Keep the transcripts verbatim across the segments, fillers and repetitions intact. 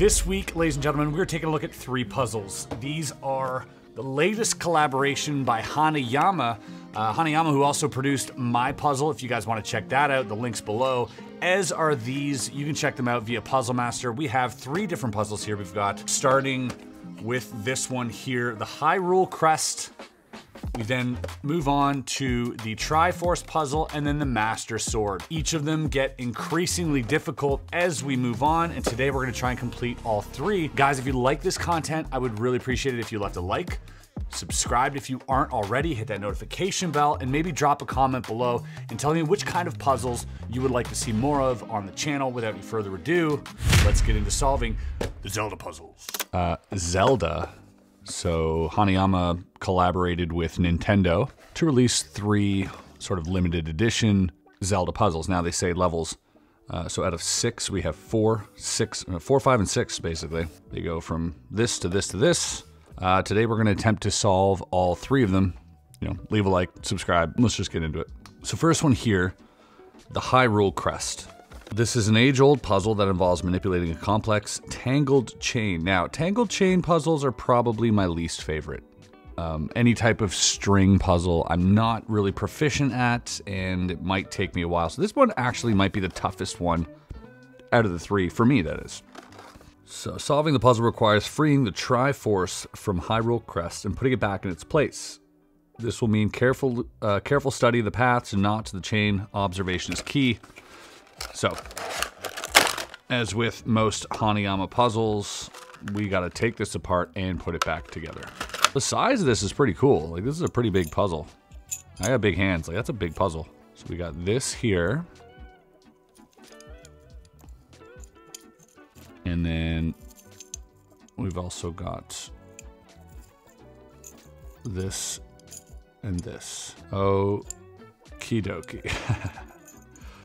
This week, ladies and gentlemen, we're taking a look at three puzzles. These are the latest collaboration by Hanayama. Uh, Hanayama, who also produced My Puzzle, if you guys want to check that out, the link's below. As are these, you can check them out via Puzzle Master. We have three different puzzles here. We've got, starting with this one here, the Hyrule Crest. We then move on to the Triforce puzzle and then the Master Sword. Each of them get increasingly difficult as we move on, and today we're gonna try and complete all three. Guys, if you like this content, I would really appreciate it if you left a like, subscribed if you aren't already, hit that notification bell, and maybe drop a comment below and tell me which kind of puzzles you would like to see more of on the channel. Without any further ado, let's get into solving the Zelda puzzles. Uh, Zelda. So Hanayama collaborated with Nintendo to release three sort of limited edition Zelda puzzles. Now they say levels. Uh, so out of six, we have four, six, four, five, and six, basically. They go from this to this to this. Uh, today we're gonna attempt to solve all three of them. You know, leave a like, subscribe, let's just get into it. So first one here, the Hyrule Crest. This is an age-old puzzle that involves manipulating a complex tangled chain. Now, tangled chain puzzles are probably my least favorite. Um, any type of string puzzle I'm not really proficient at, and it might take me a while. So this one actually might be the toughest one out of the three, for me that is. So solving the puzzle requires freeing the Triforce from Hyrule Crest and putting it back in its place. This will mean careful, uh, careful study of the paths and not to the chain. Observation is key. So, as with most Hanayama puzzles, we gotta take this apart and put it back together. The size of this is pretty cool. Like, this is a pretty big puzzle. I got big hands, like that's a big puzzle. So we got this here. And then we've also got this and this. Okie dokie.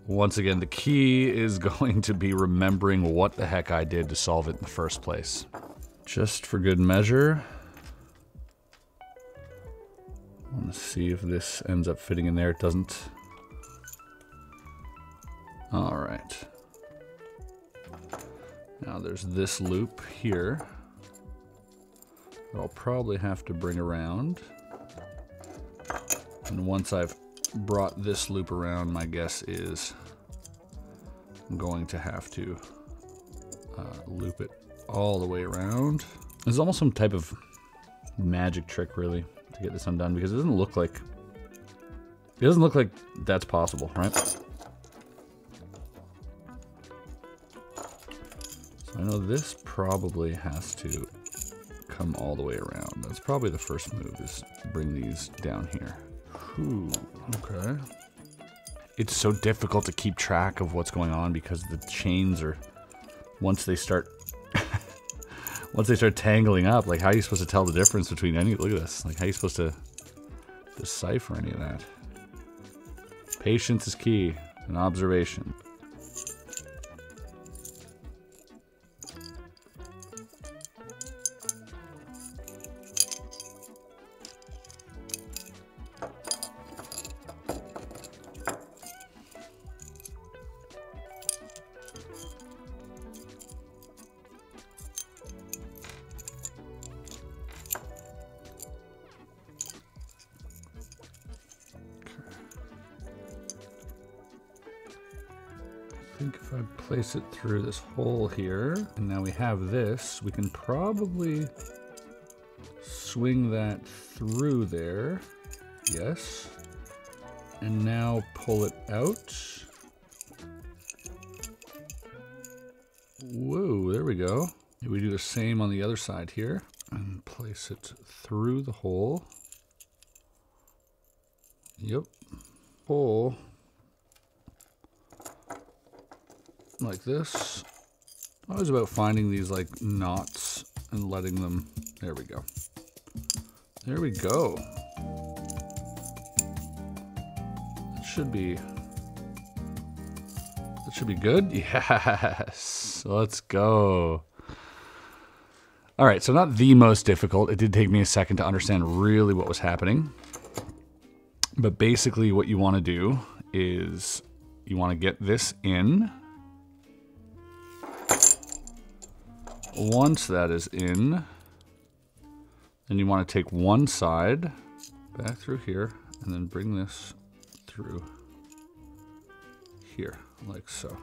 Once again, the key is going to be remembering what the heck I did to solve it in the first place. Just for good measure, I want to see if this ends up fitting in there. It doesn't. All right. Now there's this loop here that I'll probably have to bring around. And once I've brought this loop around, my guess is I'm going to have to uh, loop it all the way around. There's almost some type of magic trick, really, to get this undone, because it doesn't look like it doesn't look like that's possible, right? So I know this probably has to come all the way around. That's probably the first move, is bring these down here. Ooh, okay. It's so difficult to keep track of what's going on because the chains are, once they start, once they start tangling up, like how are you supposed to tell the difference between any, look at this, like how are you supposed to decipher any of that? Patience is key, and observation. I think if I place it through this hole here, and now we have this, we can probably swing that through there. Yes. And now pull it out. Whoa, there we go. We do the same on the other side here and place it through the hole. Yep. Hole. Like this. I was about finding these like knots and letting them, there we go. There we go. That should be, that should be good. Yes, let's go. All right, so not the most difficult. It did take me a second to understand really what was happening. But basically what you wanna do is you wanna get this in. once that is in, then you want to take one side back through here and then bring this through here, like so.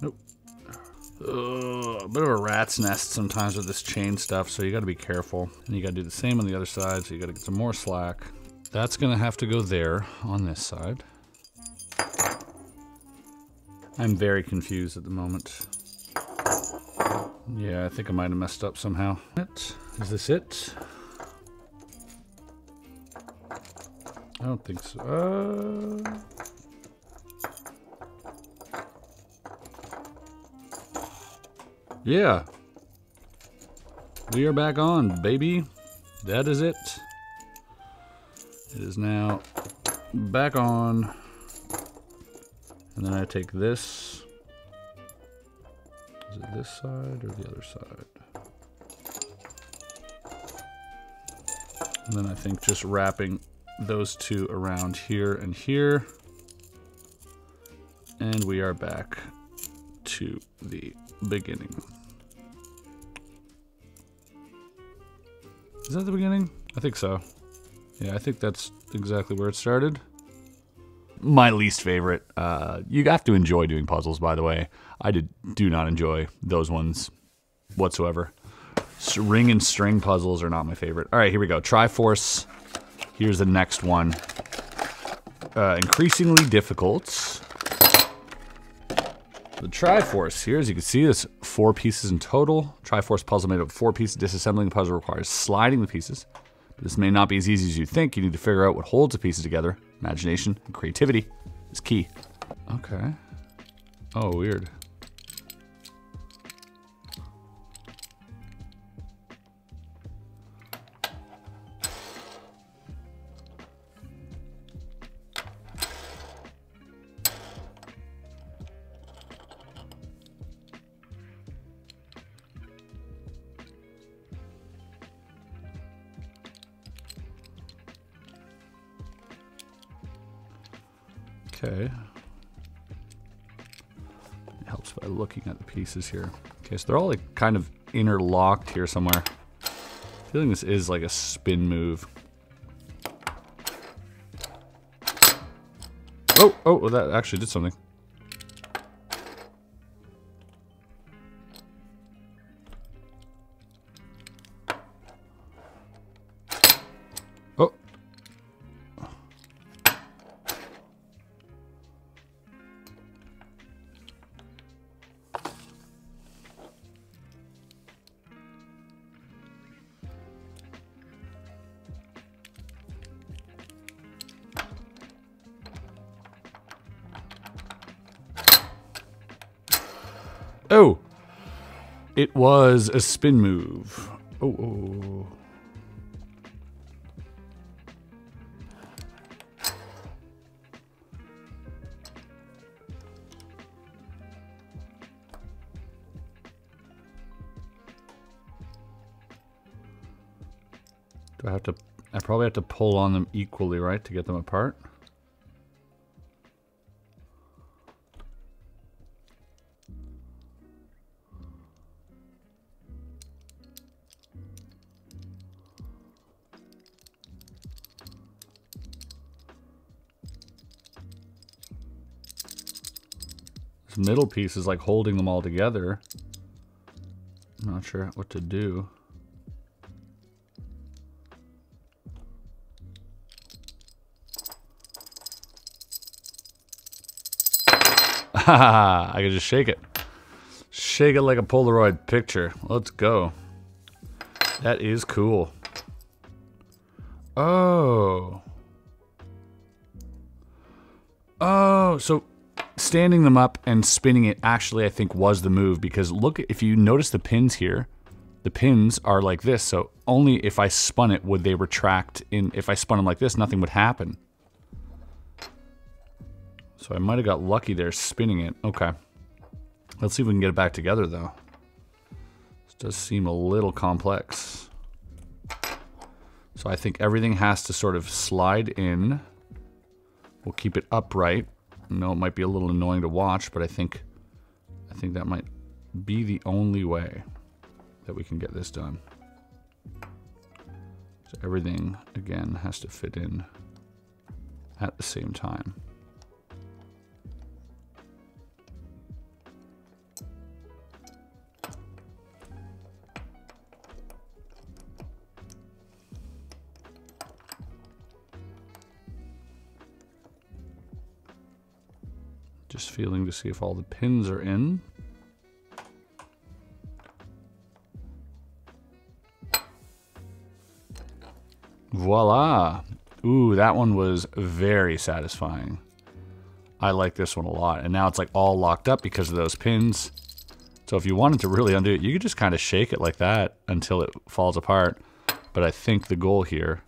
Nope. Ugh, a bit of a rat's nest sometimes with this chain stuff, so you got to be careful. And you got to do the same on the other side, so you got to get some more slack. That's going to have to go there on this side. I'm very confused at the moment. Yeah, I think I might have messed up somehow. Is this it? I don't think so. Uh... Yeah. We are back on, baby. That is it. It is now back on. And then I take this. Is it this side or the other side? And then I think just wrapping those two around here and here. And we are back to the beginning. Is that the beginning? I think so. Yeah, I think that's exactly where it started. My least favorite. Uh, you have to enjoy doing puzzles, by the way. I did, do not enjoy those ones whatsoever. Ring and string puzzles are not my favorite. All right, here we go. Triforce. Here's the next one. Uh, increasingly difficult. The Triforce here, as you can see, there's four pieces in total. Triforce puzzle made up of four pieces. Disassembling the puzzle requires sliding the pieces. But this may not be as easy as you think. You need to figure out what holds the pieces together. Imagination and creativity is key. Okay. Oh, weird. Okay. It helps by looking at the pieces here. Okay, so they're all like kind of interlocked here somewhere. I feel like this is like a spin move. Oh, oh, that actually did something. Oh, it was a spin move. Oh, oh, oh. Do I have to, I probably have to pull on them equally, right, to get them apart? Middle piece is like holding them all together. I'm not sure what to do. I can just shake it. Shake it like a Polaroid picture. Let's go. That is cool. Oh. Oh, so standing them up and spinning it actually I think was the move, because look, if you notice the pins here, the pins are like this, so only if I spun it would they retract in. If I spun them like this, nothing would happen. So I might have got lucky there spinning it. Okay. Let's see if we can get it back together though. This does seem a little complex. So I think everything has to sort of slide in. We'll keep it upright. I know it might be a little annoying to watch, but I think I think that might be the only way that we can get this done. So everything, again, has to fit in at the same time. Just feeling to see if all the pins are in. Voila! Ooh, that one was very satisfying. I like this one a lot. And now it's like all locked up because of those pins. So if you wanted to really undo it, you could just kind of shake it like that until it falls apart. But I think the goal here...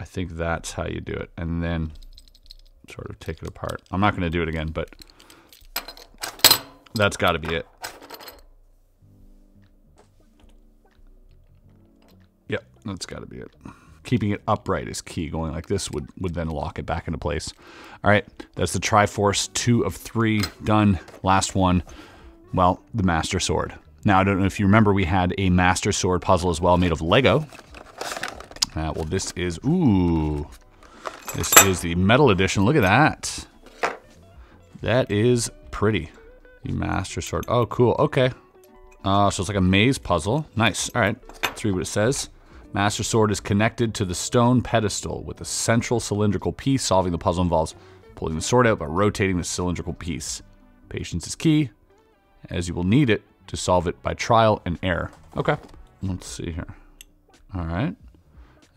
I think that's how you do it. And then sort of take it apart. I'm not going to do it again, but that's got to be it. Yep, that's got to be it. Keeping it upright is key. Going like this would, would then lock it back into place. All right, that's the Triforce two of three done. Last one, well, the Master Sword. Now, I don't know if you remember, we had a Master Sword puzzle as well made of Lego. Uh, well, this is, ooh, this is the metal edition. Look at that. That is pretty. The Master Sword. Oh, cool. Okay. Uh, so it's like a maze puzzle. Nice. All right. Let's read what it says. Master Sword is connected to the stone pedestal with a central cylindrical piece. Solving the puzzle involves pulling the sword out by rotating the cylindrical piece. Patience is key, as you will need it to solve it by trial and error. Okay. Let's see here. All right.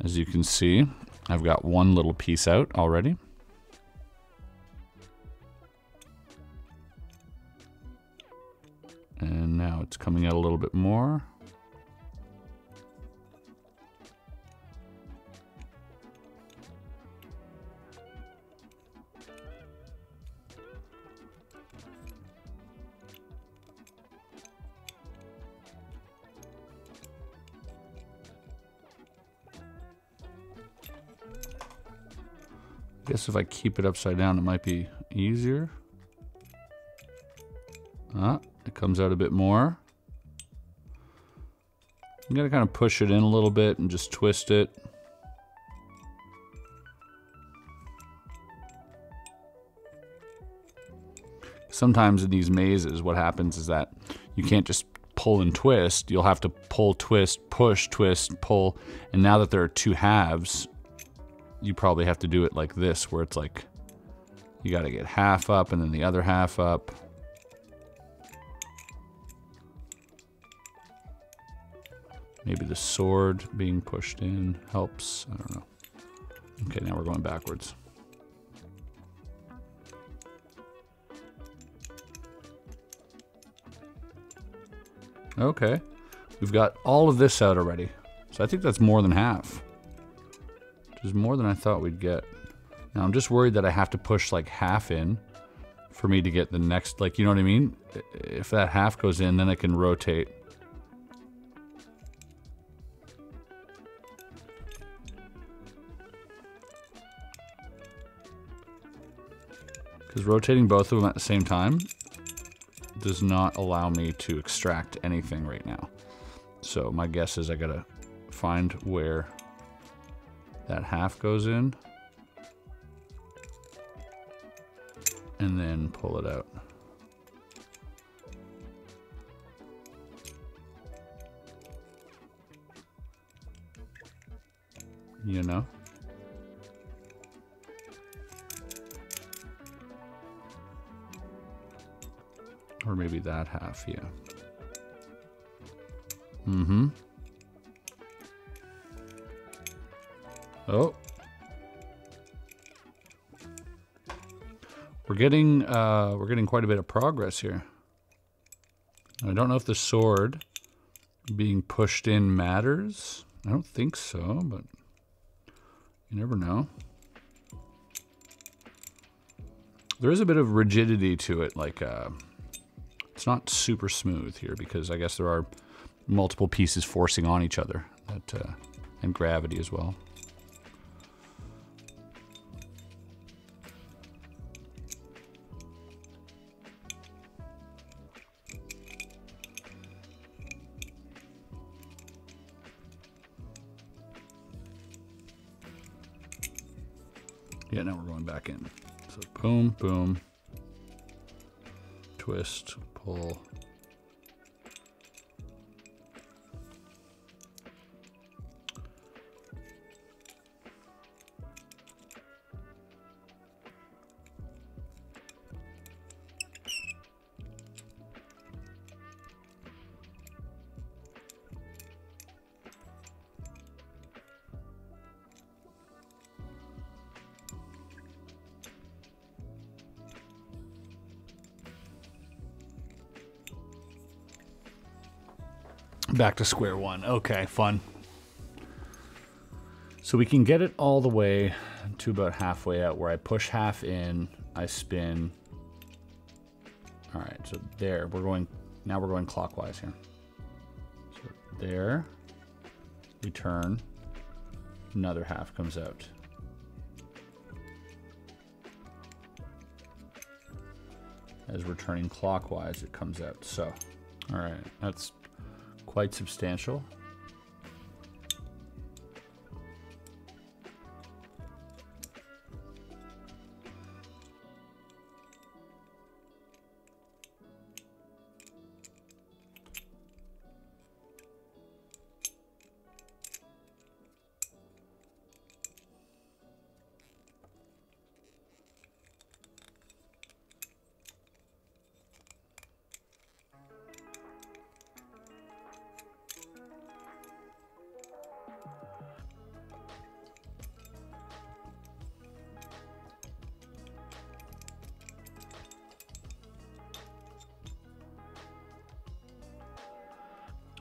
As you can see, I've got one little piece out already. And now it's coming out a little bit more. I guess if I keep it upside down, it might be easier. Ah, it comes out a bit more. I'm gonna kind of push it in a little bit and just twist it. Sometimes in these mazes, what happens is that you can't just pull and twist. You'll have to pull, twist, push, twist, pull. And now that there are two halves, you probably have to do it like this, where it's like you got to get half up and then the other half up. Maybe the sword being pushed in helps. I don't know. Okay, now we're going backwards. Okay, we've got all of this out already. So I think that's more than half. There's more than I thought we'd get. Now I'm just worried that I have to push like half in for me to get the next, like, you know what I mean? If that half goes in, then I can rotate. Because rotating both of them at the same time does not allow me to extract anything right now. So my guess is I gotta find where that half goes in and then pull it out. You know? Or maybe that half, yeah. Mm-hmm. Oh, we're getting uh, we're getting quite a bit of progress here. I don't know if the sword being pushed in matters. I don't think so, but you never know. There is a bit of rigidity to it, like uh, it's not super smooth here because I guess there are multiple pieces forcing on each other, that, uh, and gravity as well. Yeah, now we're going back in. So boom, boom, twist, pull. Back to square one. Okay, fun. So we can get it all the way to about halfway out, where I push half in, I spin. All right, so there, we're going, now we're going clockwise here. So there, we turn, another half comes out. As we're turning clockwise, it comes out. So, all right, that's quite substantial.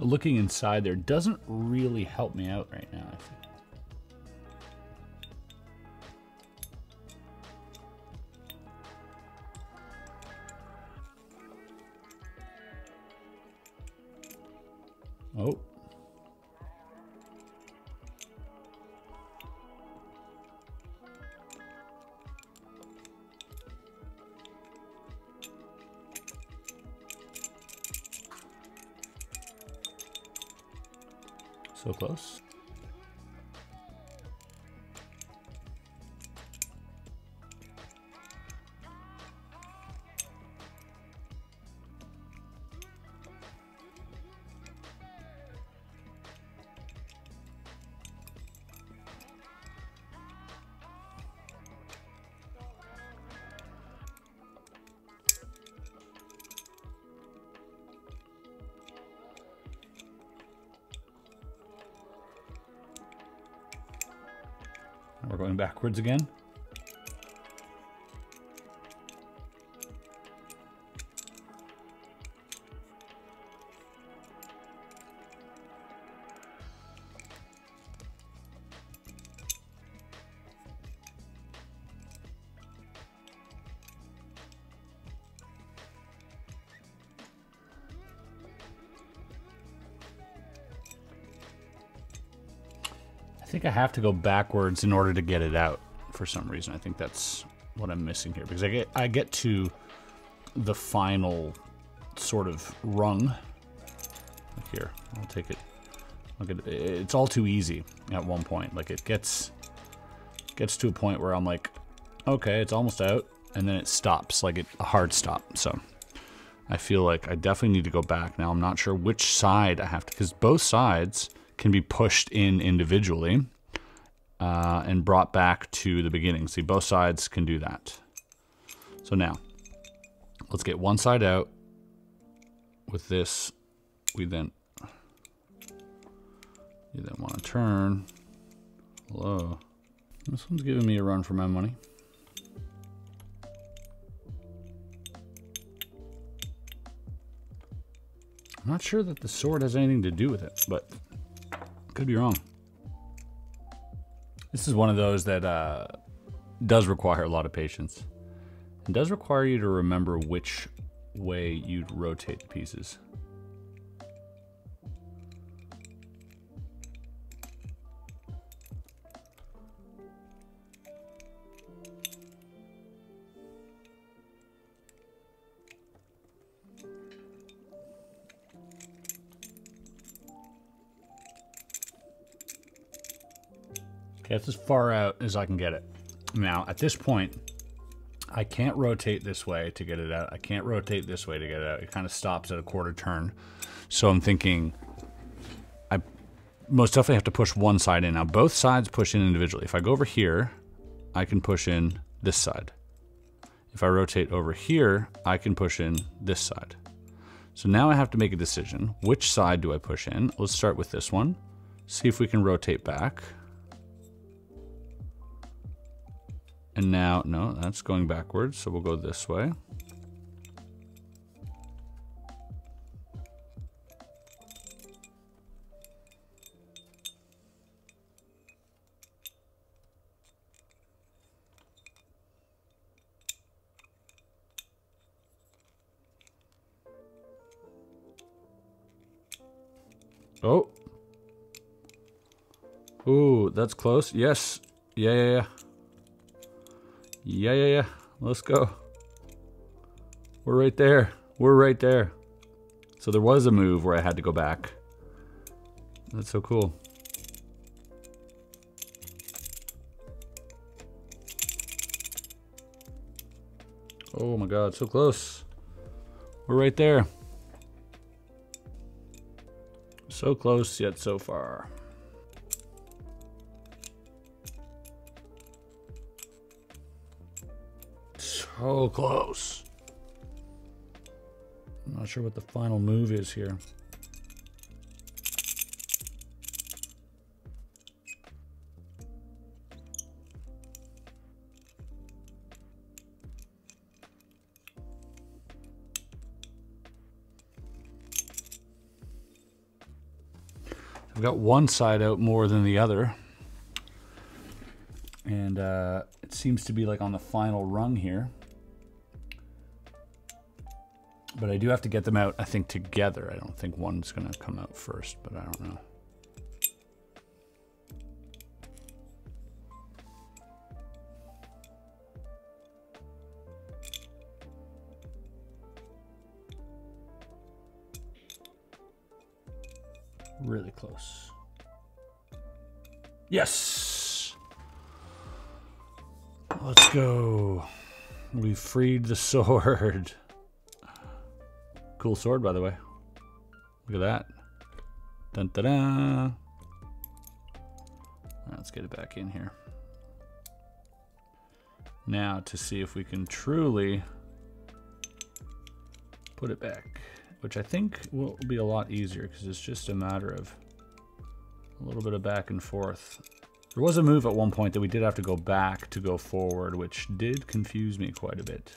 Looking inside there doesn't really help me out right now, I think. Oh. So close. We're going backwards again. I think I have to go backwards in order to get it out for some reason. I think that's what I'm missing here, because I get, I get to the final sort of rung. Look here, I'll take it. Look at it. It's all too easy at one point. Like it gets gets to a point where I'm like, okay, it's almost out, and then it stops, like it, a hard stop. So I feel like I definitely need to go back now. I'm not sure which side I have to, because both sides can be pushed in individually uh, and brought back to the beginning. See, both sides can do that. So now, let's get one side out. With this, we then, you then want to turn. Hello. This one's giving me a run for my money. I'm not sure that the sword has anything to do with it, but could be wrong. This is one of those that uh, does require a lot of patience. It does require you to remember which way you'd rotate the pieces. That's as far out as I can get it. Now, at this point, I can't rotate this way to get it out. I can't rotate this way to get it out. It kind of stops at a quarter turn. So I'm thinking I most definitely have to push one side in. Now, both sides push in individually. If I go over here, I can push in this side. If I rotate over here, I can push in this side. So now I have to make a decision. Which side do I push in? Let's start with this one. See if we can rotate back. And now, no, that's going backwards, so we'll go this way. Oh. Ooh, that's close. Yes. Yeah, yeah, yeah. Yeah, yeah, yeah. Let's go. We're right there. We're right there. So there was a move where I had to go back. That's so cool. Oh my God, so close. We're right there. So close, yet so far. So close. I'm not sure what the final move is here. I've got one side out more than the other. And uh, it seems to be like on the final rung here. But I do have to get them out, I think, together. I don't think one's gonna come out first, but I don't know. Really close. Yes! Let's go. We freed the sword. Cool sword, by the way. Look at that. Dun, da, da. Let's get it back in here. Now to see if we can truly put it back, which I think will be a lot easier because it's just a matter of a little bit of back and forth. There was a move at one point that we did have to go back to go forward, which did confuse me quite a bit.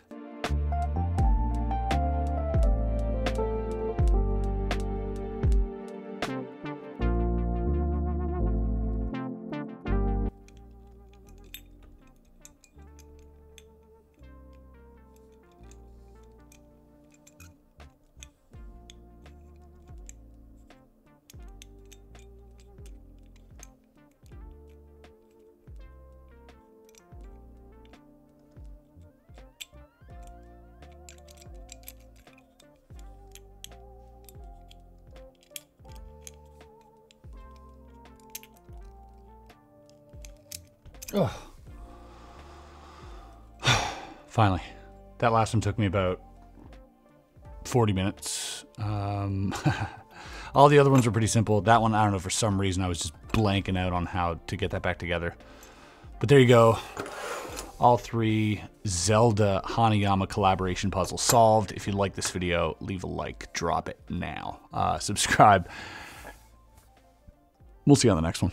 Oh. Finally. That last one took me about forty minutes. Um, all the other ones were pretty simple. That one, I don't know, for some reason I was just blanking out on how to get that back together. But there you go. All three Zelda Hanayama collaboration puzzles solved. If you like this video, leave a like, drop it now. Uh, subscribe. We'll see you on the next one.